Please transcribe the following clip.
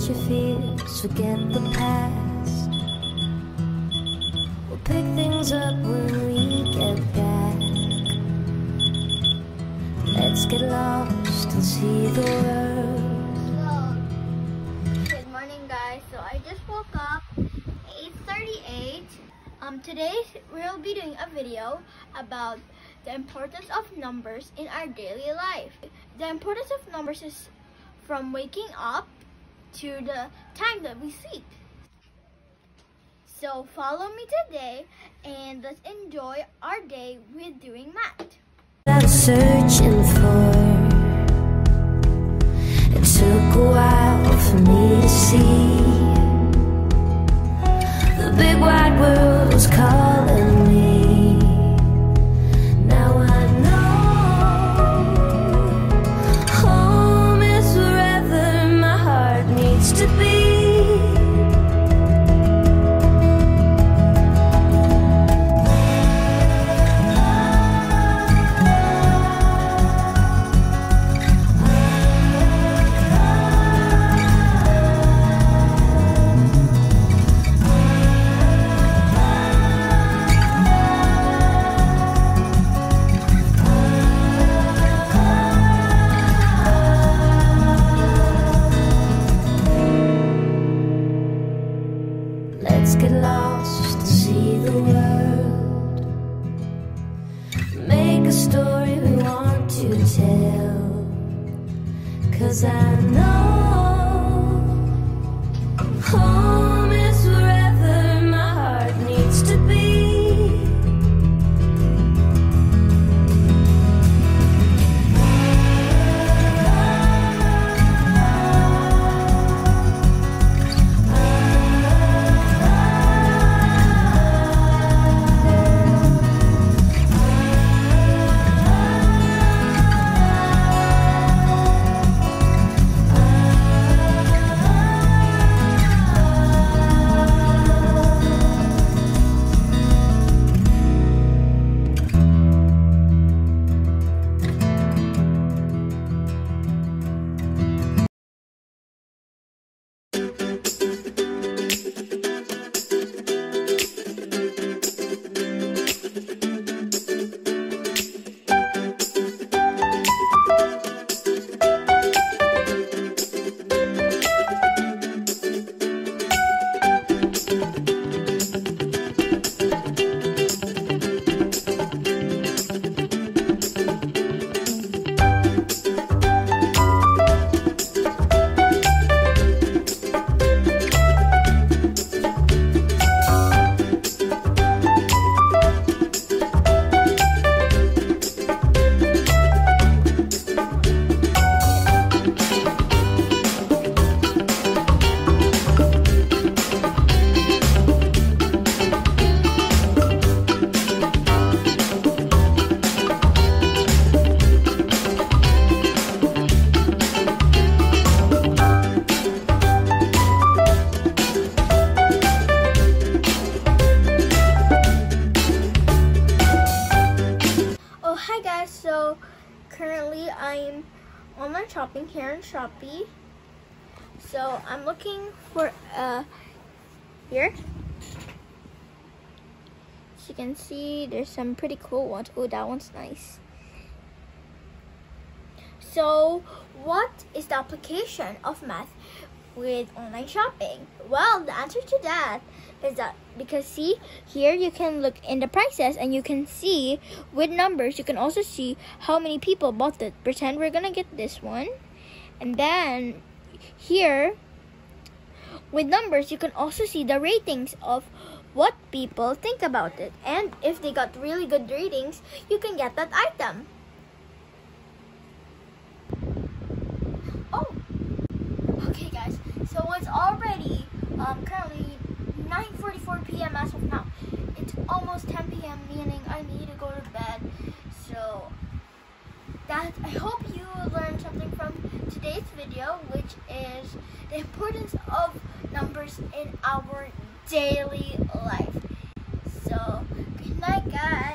forget your fears, forget the past. We'll pick things up when we get back. Let's get lost and see the world. Hello. Good morning, guys. So I just woke up at 8:38. Today we'll be doing a video about the importance of numbers in our daily life. The importance of numbers is from waking up to the time that we sleep. So follow me today and let's enjoy our day with doing math. I was searching for, it took a while for me to see, the big wide world was calling me. Let's get lost and see the world. Make a story we want to tell. 'Cause I know home is wherever my heart needs to be. So currently I'm online shopping here in Shopee. So I'm looking for here. As you can see, there's some pretty cool ones. Oh, that one's nice. So what is the application of math with online shopping? Well, the answer to that is that because see here you can look in the prices and you can see with numbers, you can also see how many people bought it. Pretend we're gonna get this one, and then here with numbers you can also see the ratings of what people think about it, and if they got really good ratings you can get that item. Okay guys, so it's already currently 9:44 p.m. as of now. It's almost 10 p.m. meaning I need to go to bed. So that I hope you learned something from today's video, which is the importance of numbers in our daily life. So good night, guys.